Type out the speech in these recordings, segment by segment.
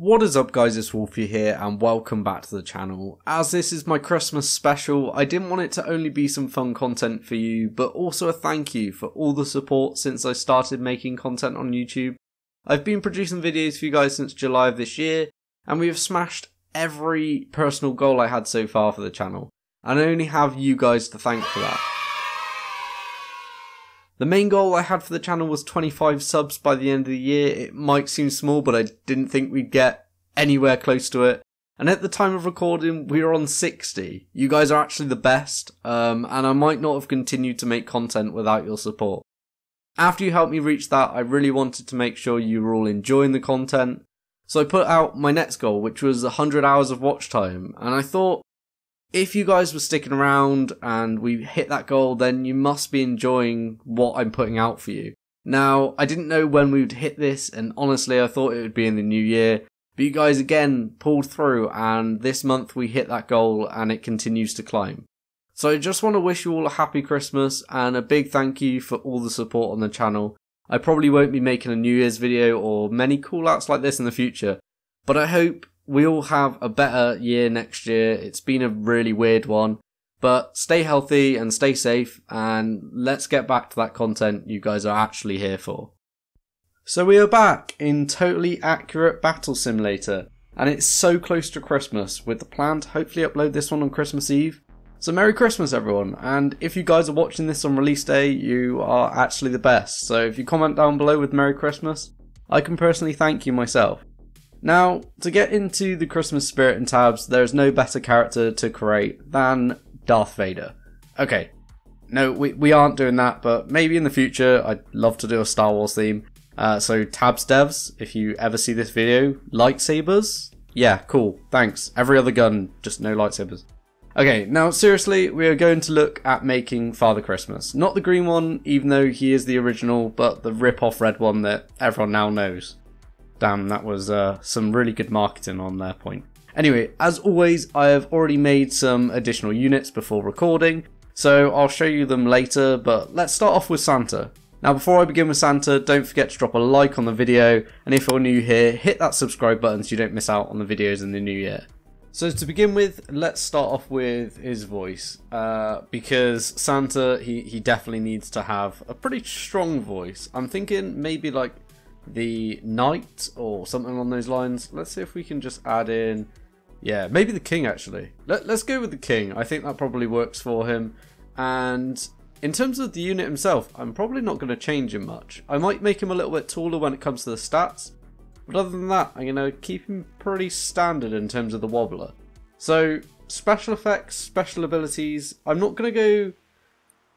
What is up guys, it's Wolfie here and welcome back to the channel. As this is my Christmas special, I didn't want it to only be some fun content for you, but also a thank you for all the support since I started making content on YouTube. I've been producing videos for you guys since July of this year, and we have smashed every personal goal I had so far for the channel, and I only have you guys to thank for that. The main goal I had for the channel was 25 subs by the end of the year. It might seem small, but I didn't think we'd get anywhere close to it. And at the time of recording, we were on 60. You guys are actually the best, and I might not have continued to make content without your support. After you helped me reach that, I really wanted to make sure you were all enjoying the content. So I put out my next goal, which was 100 hours of watch time, and I thought, if you guys were sticking around and we hit that goal, then you must be enjoying what I'm putting out for you. Now, I didn't know when we would hit this, and honestly I thought it would be in the new year, but you guys again pulled through, and this month we hit that goal and it continues to climb. So I just want to wish you all a happy Christmas and a big thank you for all the support on the channel. I probably won't be making a New Year's video or many call outs like this in the future, but I hope we all have a better year next year. It's been a really weird one, but stay healthy and stay safe, and let's get back to that content you guys are actually here for. So we are back in Totally Accurate Battle Simulator, and it's so close to Christmas with the plan to hopefully upload this one on Christmas Eve. So Merry Christmas everyone, and if you guys are watching this on release day, you are actually the best. So if you comment down below with Merry Christmas, I can personally thank you myself. Now, to get into the Christmas spirit and tabs, there is no better character to create than Darth Vader. Okay, no, we aren't doing that, but maybe in the future. I'd love to do a Star Wars theme. So tabs devs, if you ever see this video, lightsabers? Yeah, cool, thanks. Every other gun, just no lightsabers. Okay, now seriously, we are going to look at making Father Christmas. Not the green one, even though he is the original, but the rip-off red one that everyone now knows. Damn, that was some really good marketing on their point. Anyway, as always, I have already made some additional units before recording, so I'll show you them later, but let's start off with Santa. Now, before I begin with Santa, don't forget to drop a like on the video, and if you're new here, hit that subscribe button so you don't miss out on the videos in the new year. So to begin with, let's start off with his voice, because Santa, he definitely needs to have a pretty strong voice. I'm thinking maybe like the knight or something along those lines. Let's see if we can just add in, yeah, maybe the king actually. Let's go with the king. I think that probably works for him. And in terms of the unit himself, I'm probably not going to change him much. I might make him a little bit taller when it comes to the stats, but other than that, I'm going to keep him pretty standard in terms of the wobbler. So special effects, special abilities, I'm not going to go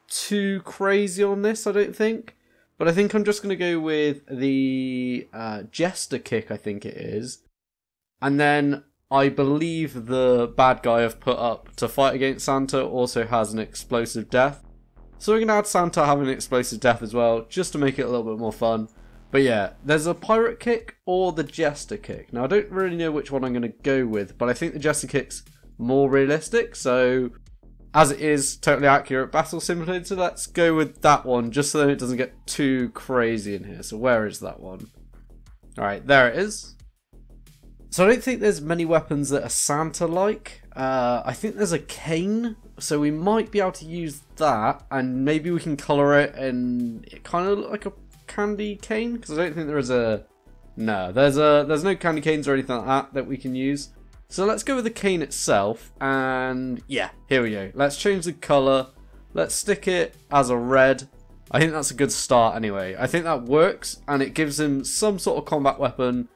too crazy on this, I don't think. But I think I'm just going to go with the Jester Kick, I think it is. And then I believe the bad guy I've put up to fight against Santa also has an explosive death. So we're going to add Santa having an explosive death as well, just to make it a little bit more fun. But yeah, there's a Pirate Kick or the Jester Kick. Now I don't really know which one I'm going to go with, but I think the Jester Kick's more realistic, so as it is Totally Accurate Battle Simulator, let's go with that one, just so that it doesn't get too crazy in here. So where is that one? Alright, there it is. So I don't think there's many weapons that are Santa-like. I think there's a cane, so we might be able to use that, and maybe we can colour it, and it kind of look like a candy cane, because I don't think there is a... No, there's no candy canes or anything like that we can use. So let's go with the cane itself, and yeah, here we go. Let's change the colour. Let's stick it as a red. I think that's a good start anyway. I think that works, and it gives him some sort of combat weapon.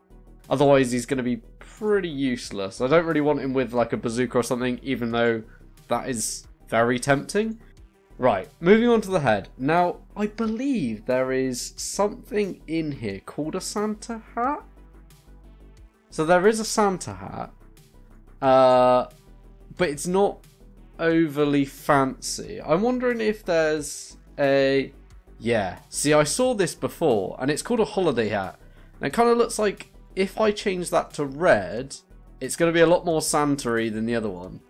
Otherwise, he's going to be pretty useless. I don't really want him with like a bazooka or something, even though that is very tempting. Right, moving on to the head. Now, I believe there is something in here called a Santa hat. So there is a Santa hat. But it's not overly fancy. I'm wondering if there's a... Yeah, see, I saw this before, and it's called a holiday hat. And it kind of looks like if I change that to red, it's going to be a lot more Santa-y than the other one.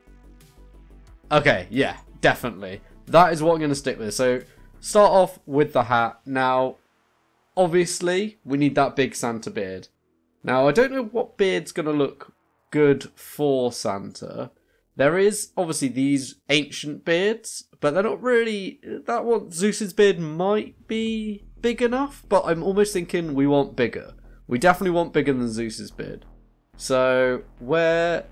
Okay, yeah, definitely. That is what I'm going to stick with. So, start off with the hat. Now, obviously, we need that big Santa beard. Now, I don't know what beard's going to look good for Santa. There is obviously these ancient beards, but they're not really that one. Zeus's beard might be big enough, but I'm almost thinking we want bigger. We definitely want bigger than Zeus's beard. So where?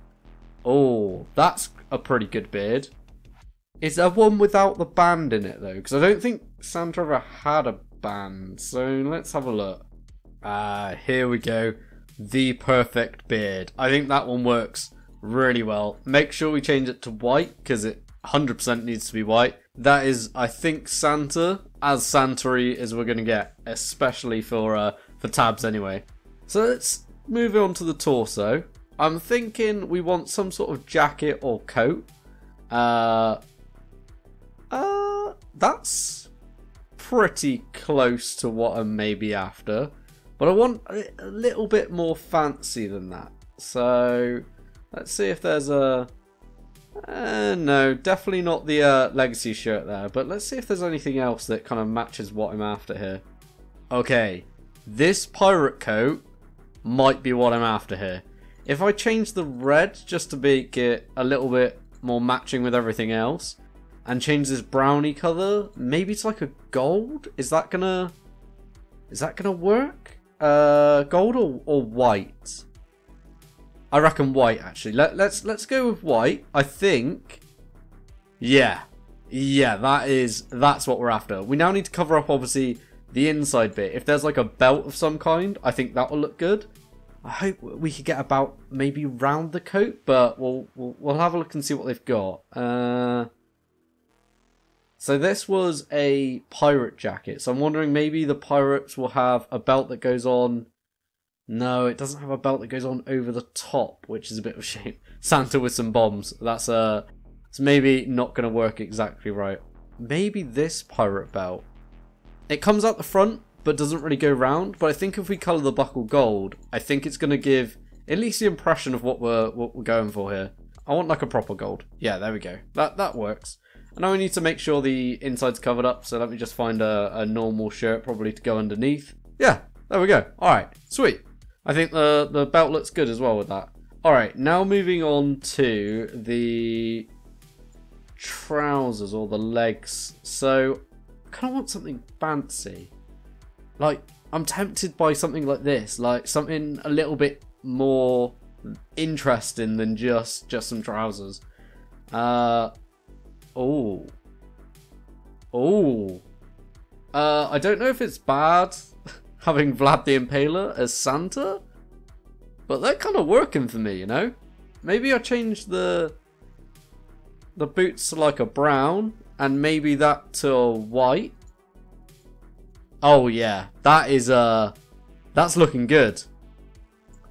Oh, that's a pretty good beard. Is there one without the band in it though? Because I don't think Santa ever had a band. So let's have a look. Here we go. The perfect beard. I think that one works really well. Make sure we change it to white because it 100% needs to be white. That is, I think, Santa as Santa-y as we're going to get, especially for tabs anyway. So let's move on to the torso. I'm thinking we want some sort of jacket or coat. That's pretty close to what I'm maybe after, but I want a little bit more fancy than that. So let's see if there's a... no, definitely not the legacy shirt there, but let's see if there's anything else that kind of matches what I'm after here. Okay, this pirate coat might be what I'm after here. If I change the red just to make it a little bit more matching with everything else, and change this brownie color, maybe it's like a gold. Is that gonna work? Gold or white? I reckon white, actually. Let's go with white. I think. Yeah. That's what we're after. We now need to cover up obviously the inside bit. If there's like a belt of some kind, I think that will look good. I hope we could get about maybe round the coat, but we'll have a look and see what they've got. So this was a pirate jacket. So I'm wondering maybe the pirates will have a belt that goes on. No, it doesn't have a belt that goes on over the top, which is a bit of a shame. Santa with some bombs. That's it's maybe not going to work exactly right. Maybe this pirate belt. It comes out the front, but doesn't really go round. But I think if we colour the buckle gold, I think it's going to give at least the impression of what we're going for here. I want like a proper gold. Yeah, there we go. That works. And now we need to make sure the inside's covered up, so let me just find a normal shirt probably to go underneath. Yeah, there we go. Alright, sweet. I think the belt looks good as well with that. Alright, now moving on to the trousers or the legs. So, I kind of want something fancy. Like, I'm tempted by something like this, like something a little bit more interesting than just some trousers. I don't know if it's bad having Vlad the Impaler as Santa, but they're kind of working for me, you know? Maybe I change the boots to like a brown, and maybe that to a white. Oh yeah, that is, that's looking good.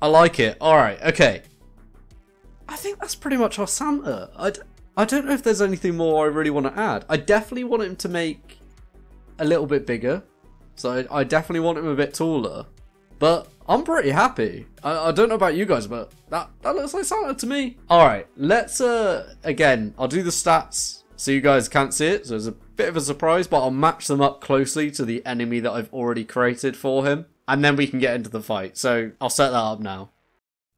I like it. Alright, okay. I think that's pretty much our Santa. I don't know if there's anything more I really want to add. I definitely want him to make a little bit bigger. So I definitely want him a bit taller. But I'm pretty happy. I don't know about you guys, but that looks like Santa to me. Alright, let's, again, I'll do the stats so you guys can't see it. So it's a bit of a surprise, but I'll match them up closely to the enemy that I've already created for him. And then we can get into the fight. So I'll set that up now.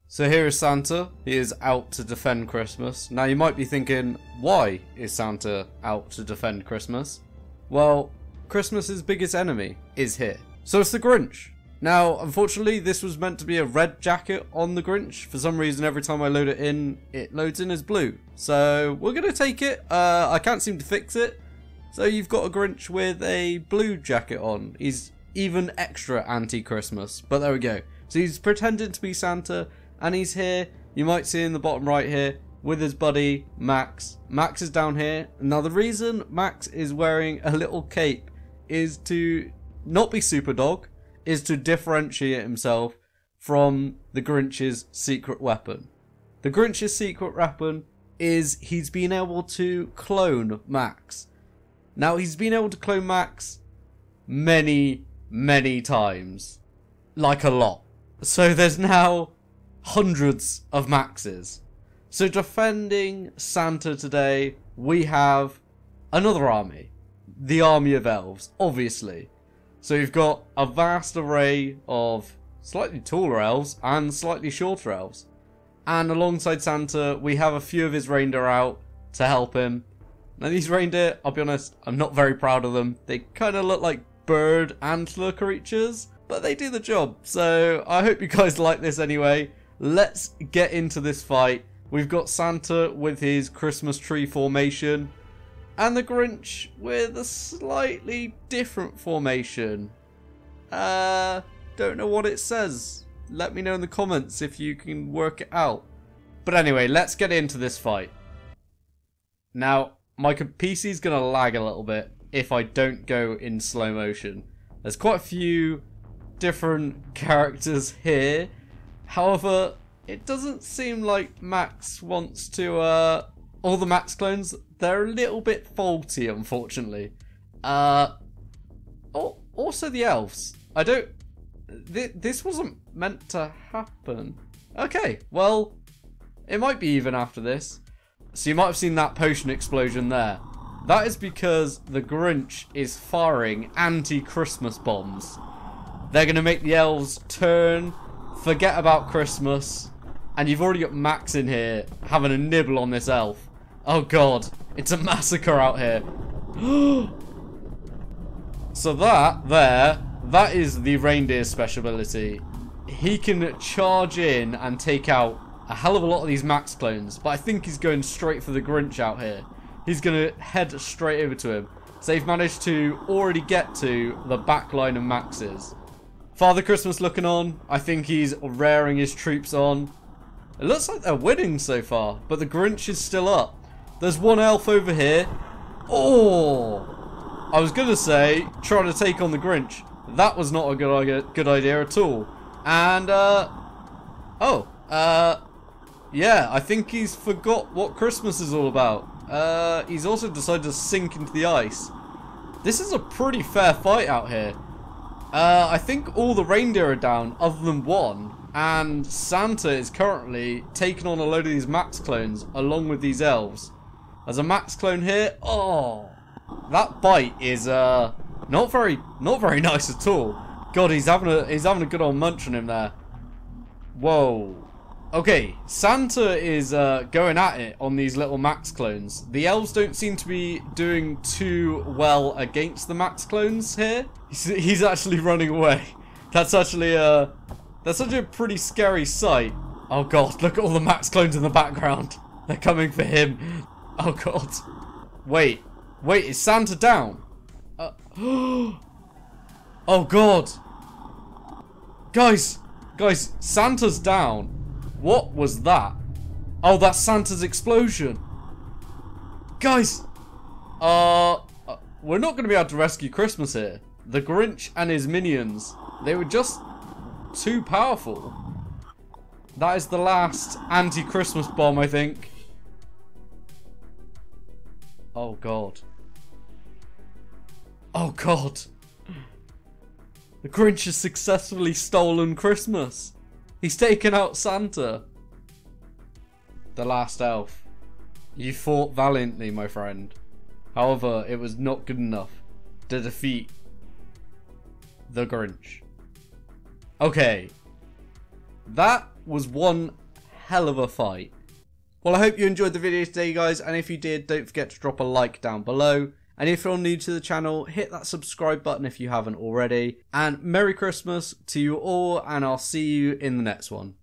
So here is Santa. He is out to defend Christmas. Now you might be thinking, why is Santa out to defend Christmas? Well, Christmas's biggest enemy is here. So it's the Grinch. Now, unfortunately, this was meant to be a red jacket on the Grinch. For some reason, every time I load it loads in as blue. So we're going to take it. I can't seem to fix it. So you've got a Grinch with a blue jacket on. He's even extra anti-Christmas, but there we go. So he's pretending to be Santa. And he's here, you might see in the bottom right here, with his buddy, Max. Max is down here. Now the reason Max is wearing a little cape is to not be Superdog, is to differentiate himself from the Grinch's secret weapon. The Grinch's secret weapon is he's been able to clone Max. Now he's been able to clone Max many times. Like a lot. So there's now hundreds of Maxes. So defending Santa today, we have another army. The army of elves, obviously. So you've got a vast array of slightly taller elves and slightly shorter elves. And alongside Santa, we have a few of his reindeer out to help him. Now these reindeer, I'll be honest, I'm not very proud of them. They kind of look like bird antler creatures, but they do the job. So I hope you guys like this anyway. Let's get into this fight. We've got Santa with his Christmas tree formation and the Grinch with a slightly different formation. Don't know what it says. Let me know in the comments if you can work it out. But anyway, let's get into this fight. Now, my PC's going to lag a little bit if I don't go in slow motion. There's quite a few different characters here. However, it doesn't seem like Max wants to... all the Max clones, they're a little bit faulty, unfortunately. Oh, also the elves. I don't... This wasn't meant to happen. Okay, well, it might be even after this. So you might have seen that potion explosion there. That is because the Grinch is firing anti-Christmas bombs. They're going to make the elves turn, forget about Christmas, and you've already got Max in here having a nibble on this elf. Oh god, it's a massacre out here. So that is the reindeer's special ability. He can charge in and take out a hell of a lot of these Max clones, but I think he's going straight for the Grinch out here. He's going to head straight over to him. So they've managed to already get to the back line of Max's. Father Christmas looking on. I think he's raring his troops on. It looks like they're winning so far, but the Grinch is still up. There's one elf over here. Oh! I was going to say, trying to take on the Grinch. That was not a good idea at all. And, yeah, I think he's forgot what Christmas is all about. He's also decided to sink into the ice. This is a pretty fair fight out here. I think all the reindeer are down, other than one. And Santa is currently taking on a load of these Max clones, along with these elves. There's a Max clone here. Oh! That bite is, Not very nice at all. God, he's having a good old munch on him there. Whoa. Okay, Santa is going at it on these little Max clones. The elves don't seem to be doing too well against the Max clones here. He's actually running away. That's actually a pretty scary sight. Oh god, look at all the Max clones in the background. They're coming for him. Oh god. Wait, is Santa down? Oh god, guys, Santa's down. What was that? Oh, that's Santa's explosion, guys. We're not gonna be able to rescue Christmas here. The Grinch and his minions, they were just too powerful. That is the last anti-Christmas bomb, I think. Oh god. Oh god, the Grinch has successfully stolen Christmas. He's taken out Santa. The last elf. You fought valiantly, my friend. However, it was not good enough to defeat the Grinch. Okay, that was one hell of a fight. Well, I hope you enjoyed the video today, guys, and if you did, don't forget to drop a like down below. And if you're new to the channel, hit that subscribe button if you haven't already. And Merry Christmas to you all, and I'll see you in the next one.